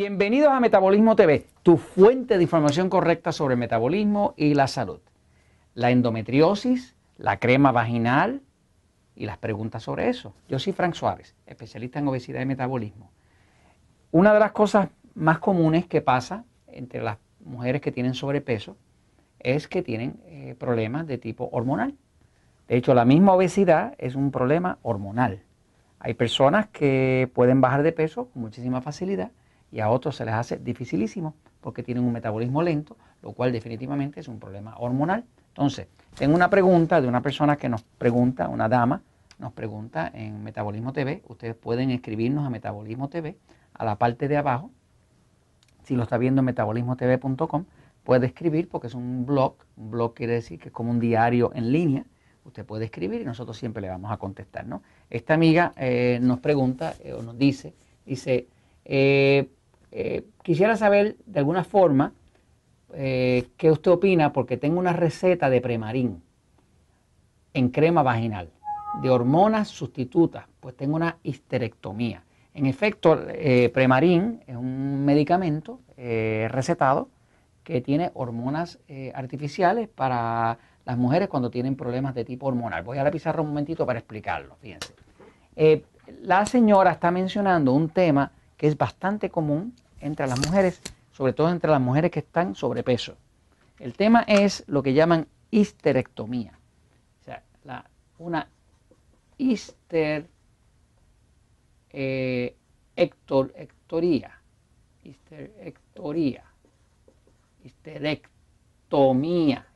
Bienvenidos a Metabolismo TV, tu fuente de información correcta sobre el metabolismo y la salud. La endometriosis, la crema vaginal y las preguntas sobre eso. Yo soy Frank Suárez, especialista en obesidad y metabolismo. Una de las cosas más comunes que pasa entre las mujeres que tienen sobrepeso es que tienen problemas de tipo hormonal. De hecho, la misma obesidad es un problema hormonal. Hay personas que pueden bajar de peso con muchísima facilidad y a otros se les hace dificilísimo porque tienen un metabolismo lento, lo cual definitivamente es un problema hormonal. Entonces, tengo una pregunta de una persona que nos pregunta, una dama, nos pregunta en Metabolismo TV. Ustedes pueden escribirnos a Metabolismo TV a la parte de abajo. Si lo está viendo en metabolismotv.com, puede escribir porque es un blog. Un blog quiere decir que es como un diario en línea. Usted puede escribir y nosotros siempre le vamos a contestar, ¿no? Esta amiga nos pregunta o nos dice, quisiera saber de alguna forma qué usted opina porque tengo una receta de Premarin en crema vaginal, de hormonas sustitutas, pues tengo una histerectomía. En efecto, Premarin es un medicamento recetado que tiene hormonas artificiales para las mujeres cuando tienen problemas de tipo hormonal. Voy a la pizarra un momentito para explicarlo, fíjense. La señora está mencionando un tema que es bastante común entre las mujeres, sobre todo entre las mujeres que están sobrepeso. El tema es lo que llaman histerectomía. O sea, una histerectomía,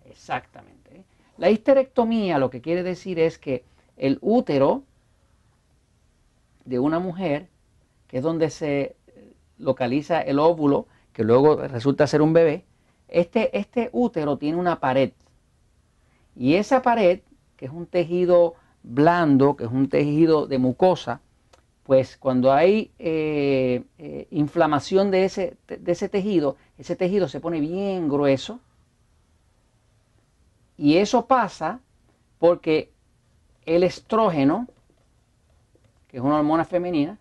exactamente. La histerectomía lo que quiere decir es que el útero de una mujer, que es donde se localiza el óvulo, que luego resulta ser un bebé, este útero tiene una pared. Y esa pared, que es un tejido blando, que es un tejido de mucosa, pues cuando hay inflamación de ese tejido, se pone bien grueso. Y eso pasa porque el estrógeno, que es una hormona femenina,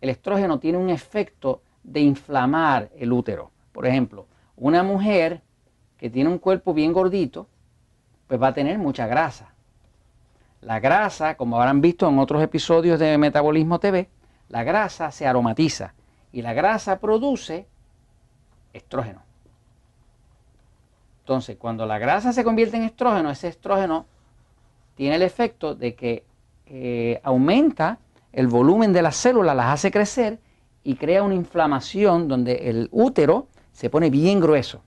el estrógeno tiene un efecto de inflamar el útero. Por ejemplo, una mujer que tiene un cuerpo bien gordito, pues va a tener mucha grasa. La grasa, como habrán visto en otros episodios de Metabolismo TV, la grasa se aromatiza y la grasa produce estrógeno. Entonces, cuando la grasa se convierte en estrógeno, ese estrógeno tiene el efecto de que aumenta el volumen de las células, las hace crecer y crea una inflamación donde el útero se pone bien grueso.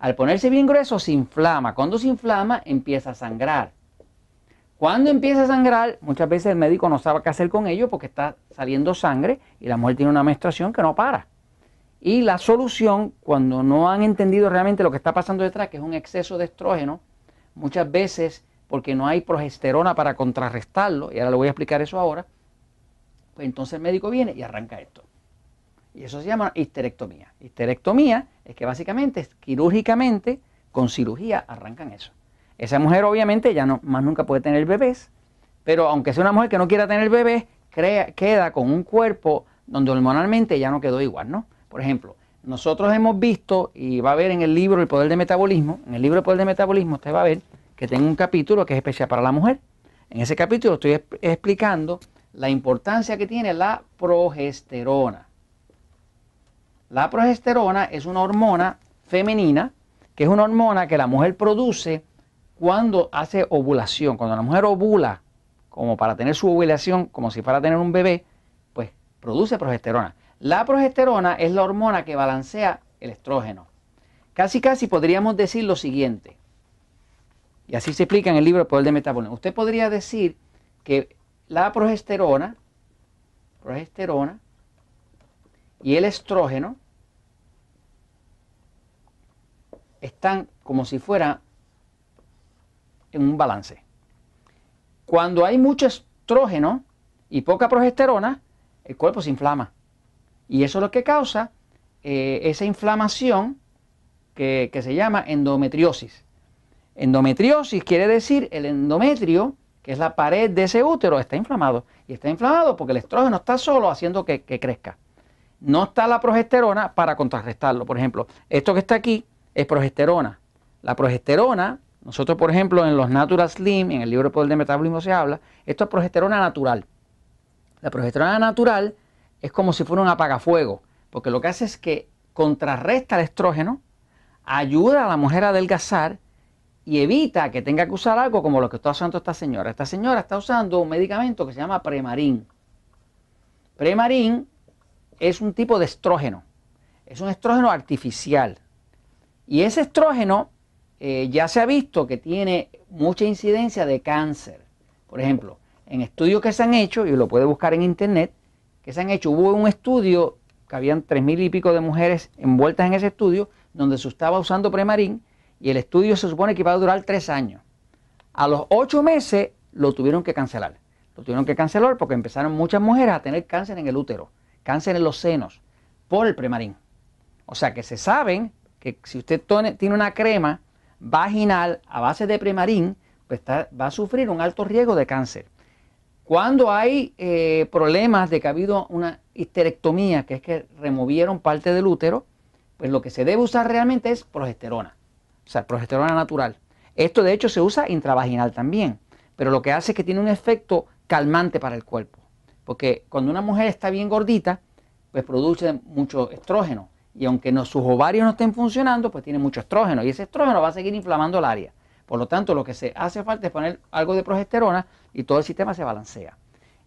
Al ponerse bien grueso se inflama. Cuando se inflama empieza a sangrar. Cuando empieza a sangrar, muchas veces el médico no sabe qué hacer con ello porque está saliendo sangre y la mujer tiene una menstruación que no para. Y la solución, cuando no han entendido realmente lo que está pasando detrás, que es un exceso de estrógeno, muchas veces porque no hay progesterona para contrarrestarlo, y ahora le voy a explicar eso ahora, pues entonces el médico viene y arranca esto. Y eso se llama histerectomía. Histerectomía es que básicamente, quirúrgicamente, con cirugía arrancan eso. Esa mujer obviamente ya no, más nunca puede tener bebés, pero aunque sea una mujer que no quiera tener bebés, queda con un cuerpo donde hormonalmente ya no quedó igual, ¿no? Por ejemplo, nosotros hemos visto, y va a ver en el libro El Poder del Metabolismo, en el libro El Poder del Metabolismo usted va a ver que tengo un capítulo que es especial para la mujer. En ese capítulo estoy explicando la importancia que tiene la progesterona. La progesterona es una hormona femenina, que es una hormona que la mujer produce cuando hace ovulación. Cuando la mujer ovula, como para tener su ovulación, como si fuera a tener un bebé, pues produce progesterona. La progesterona es la hormona que balancea el estrógeno. Casi podríamos decir lo siguiente, y así se explica en el libro El Poder del Metabolismo. Usted podría decir que la progesterona y el estrógeno están como si fuera en un balance. Cuando hay mucho estrógeno y poca progesterona, el cuerpo se inflama. Y eso es lo que causa esa inflamación que se llama endometriosis. Endometriosis quiere decir el endometrio, que es la pared de ese útero, está inflamado. Y está inflamado porque el estrógeno está solo haciendo que crezca. no está la progesterona para contrarrestarlo. Por ejemplo, esto que está aquí es progesterona. La progesterona, nosotros por ejemplo en los Natural Slim, en el libro El Poder del Metabolismo se habla, esto es progesterona natural. La progesterona natural es como si fuera un apagafuego, porque lo que hace es que contrarresta el estrógeno, ayuda a la mujer a adelgazar y evita que tenga que usar algo como lo que está usando esta señora. Esta señora está usando un medicamento que se llama Premarin. Premarin es un tipo de estrógeno, es un estrógeno artificial. Y ese estrógeno ya se ha visto que tiene mucha incidencia de cáncer. Por ejemplo, en estudios que se han hecho, y lo puede buscar en internet, que se han hecho, hubo un estudio que habían 3000 y pico de mujeres envueltas en ese estudio, donde se estaba usando Premarin, y el estudio se supone que iba a durar 3 años. A los 8 meses lo tuvieron que cancelar. Lo tuvieron que cancelar porque empezaron muchas mujeres a tener cáncer en el útero, cáncer en los senos, por el Premarin. O sea que se saben que si usted tiene una crema vaginal a base de Premarin, pues va a sufrir un alto riesgo de cáncer. Cuando hay problemas de que ha habido una histerectomía, que es que removieron parte del útero, pues lo que se debe usar realmente es progesterona, o sea, progesterona natural. Esto de hecho se usa intravaginal también, pero lo que hace es que tiene un efecto calmante para el cuerpo, porque cuando una mujer está bien gordita, pues produce mucho estrógeno, y aunque sus ovarios no estén funcionando, pues tiene mucho estrógeno, y ese estrógeno va a seguir inflamando el área. Por lo tanto, lo que se hace falta es poner algo de progesterona y todo el sistema se balancea.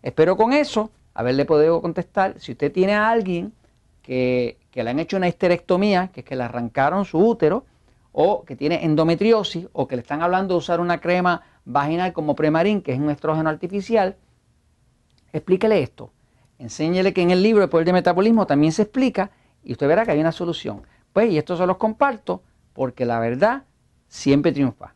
Espero con eso haberle podido contestar. Si usted tiene a alguien que le han hecho una histerectomía, que es que le arrancaron su útero, o que tiene endometriosis, o que le están hablando de usar una crema vaginal como Premarin, que es un estrógeno artificial, explíquele esto. Enséñele que en el libro El Poder del Metabolismo también se explica y usted verá que hay una solución. Pues, y esto se los comparto porque la verdad siempre triunfa.